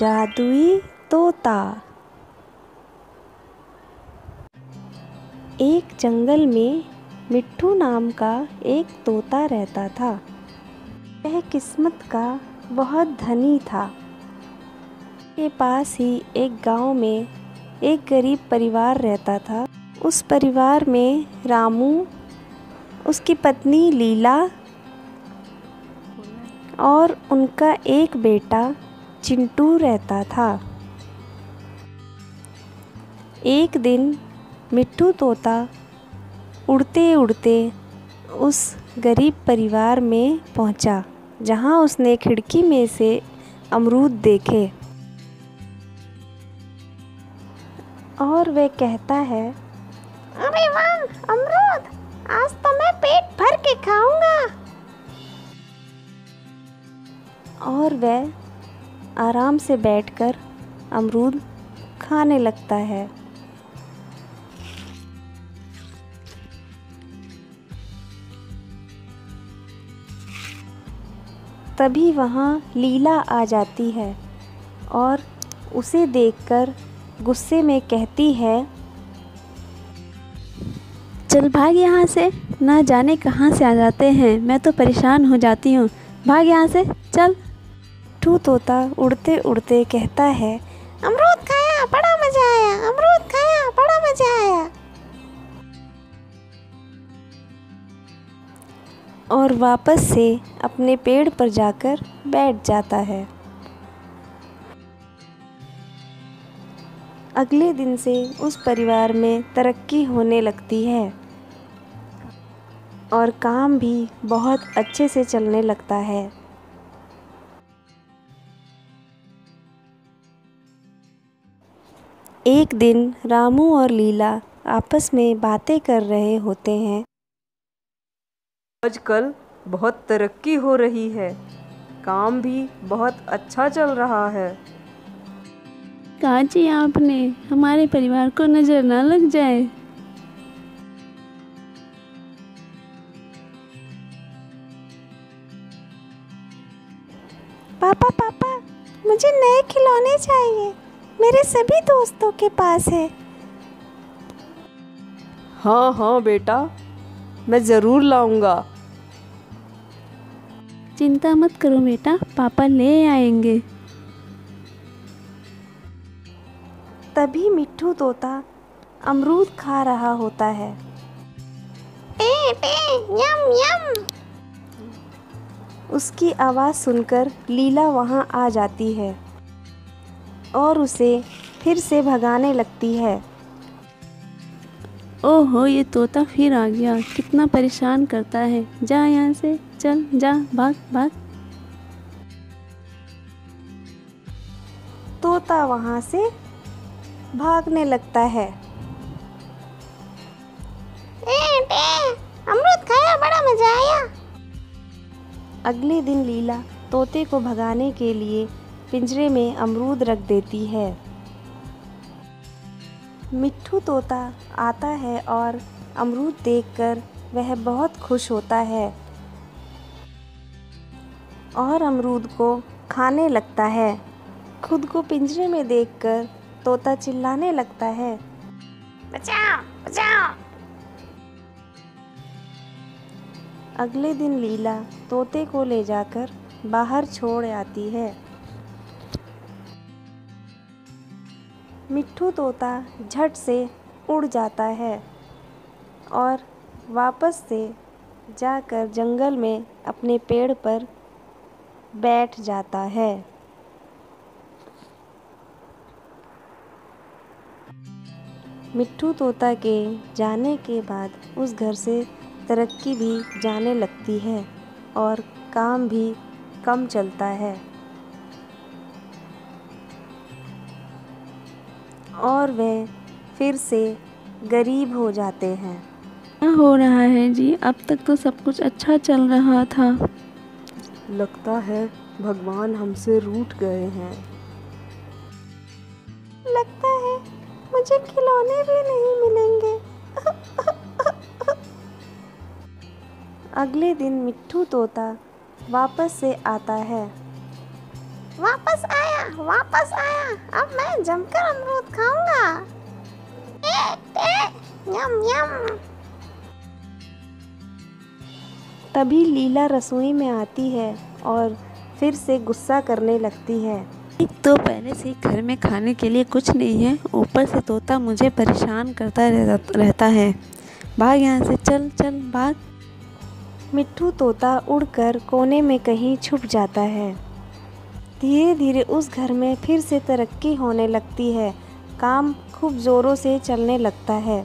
जादुई तोता। एक जंगल में मिट्ठू नाम का एक तोता रहता था। वह किस्मत का बहुत धनी था। के पास ही एक गांव में एक गरीब परिवार रहता था। उस परिवार में रामू, उसकी पत्नी लीला और उनका एक बेटा चिंटू रहता था। एक दिन मिट्ठू तोता उड़ते उड़ते उस गरीब परिवार में पहुंचा, जहां उसने खिड़की में से अमरूद देखे और वह कहता है, अरे वाह अमरूद, आज तो मैं पेट भर के खाऊंगा। और वह आराम से बैठकर अमरूद खाने लगता है। तभी वहाँ लीला आ जाती है और उसे देखकर गुस्से में कहती है, चल भाग यहाँ से, ना जाने कहाँ से आ जाते हैं, मैं तो परेशान हो जाती हूँ, भाग यहाँ से चल। मिट्ठू तोता उड़ते उड़ते कहता है, अमरूद खाया बड़ा मज़ा आया, अमरूद खाया बड़ा मज़ा आया। और वापस से अपने पेड़ पर जाकर बैठ जाता है। अगले दिन से उस परिवार में तरक्की होने लगती है और काम भी बहुत अच्छे से चलने लगता है। एक दिन रामू और लीला आपस में बातें कर रहे होते हैं। आजकल बहुत तरक्की हो रही है, काम भी बहुत अच्छा चल रहा है। काजी आपने हमारे परिवार को नजर ना लग जाए। पापा पापा, मुझे नए खिलौने चाहिए, मेरे सभी दोस्तों के पास है। हाँ हाँ बेटा, मैं ज़रूर लाऊंगा। चिंता मत करो बेटा, पापा ले आएंगे। तभी मिट्ठू तोता अमरूद खा रहा होता है। पे पे, यम यम। उसकी आवाज़ सुनकर लीला वहाँ आ जाती है और उसे फिर से भगाने लगती है। ओहो, ये तोता फिर आ गया, कितना परेशान करता है, जा यहाँ से चल, जा भाग भाग। तोता वहाँ से भागने लगता है। अमरूद खाया बड़ा मजा आया। अगले दिन लीला तोते को भगाने के लिए पिंजरे में अमरूद रख देती है। मिट्ठू तोता आता है और अमरूद देखकर वह बहुत खुश होता है और अमरूद को खाने लगता है। खुद को पिंजरे में देखकर तोता चिल्लाने लगता है, बचाओ बचाओ। अगले दिन लीला तोते को ले जाकर बाहर छोड़ आती है। मिट्ठू तोता झट से उड़ जाता है और वापस से जाकर जंगल में अपने पेड़ पर बैठ जाता है। मिट्ठू तोता के जाने के बाद उस घर से तरक्की भी जाने लगती है और काम भी कम चलता है और वे फिर से गरीब हो जाते हैं। क्या हो रहा है जी? अब तक तो सब कुछ अच्छा चल रहा था। लगता है भगवान हमसे रूठ गए हैं। लगता है मुझे खिलौने भी नहीं मिलेंगे। अगले दिन मिट्ठू तोता वापस से आता है। वापस आया, अब मैं जमकर अमरूद खाऊंगा। यम यम। तभी लीला रसोई में आती है और फिर से गुस्सा करने लगती है। एक तो पहले से घर में खाने के लिए कुछ नहीं है, ऊपर से तोता मुझे परेशान करता रहता है। भाग यहाँ से, चल चल भाग। मिट्ठू तोता उड़कर कोने में कहीं छुप जाता है। धीरे धीरे उस घर में फिर से तरक्की होने लगती है। काम खूब ज़ोरों से चलने लगता है।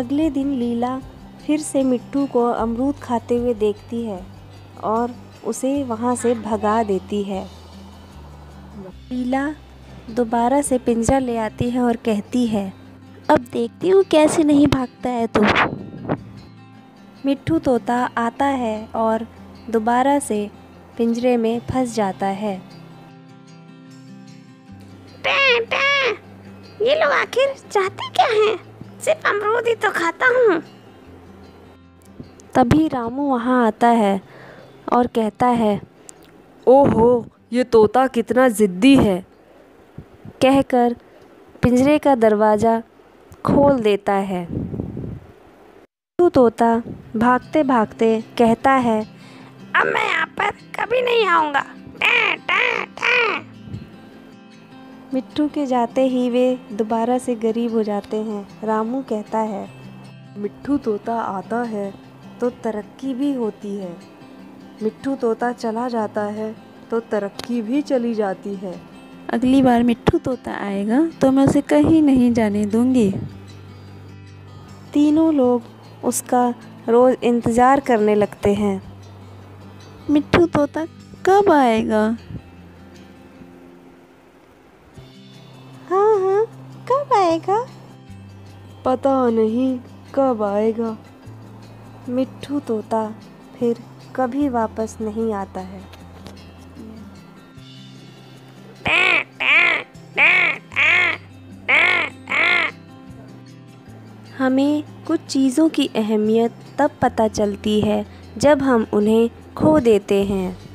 अगले दिन लीला फिर से मिट्ठू को अमरूद खाते हुए देखती है और उसे वहाँ से भगा देती है। लीला दोबारा से पिंजरा ले आती है और कहती है, अब देखती हूँ कैसे नहीं भागता है तू। मिट्ठू तोता आता है और दोबारा से पिंजरे में फंस जाता है। ये लोग आखिर चाहते क्या हैं? सिर्फ अमरूद ही तो खाता हूँ। तभी रामू वहाँ आता है और कहता है, ओहो ये तोता कितना ज़िद्दी है, कहकर पिंजरे का दरवाज़ा खोल देता है। तोता भागते भागते कहता है, अब मैं यहाँ पर कभी नहीं आऊँगा। मिट्ठू के जाते ही वे दोबारा से गरीब हो जाते हैं। रामू कहता है, मिट्ठू तोता आता है तो तरक्की भी होती है, मिट्ठू तोता चला जाता है तो तरक्की भी चली जाती है। अगली बार मिट्ठू तोता आएगा तो मैं उसे कहीं नहीं जाने दूंगी। तीनों लोग उसका रोज़ इंतज़ार करने लगते हैं। मिट्ठू तोता कब आएगा? हाँ, कब आएगा? पता नहीं कब आएगा। मिट्ठू तोता फिर कभी वापस नहीं आता है। हमें कुछ चीज़ों की अहमियत तब पता चलती है जब हम उन्हें खो देते हैं।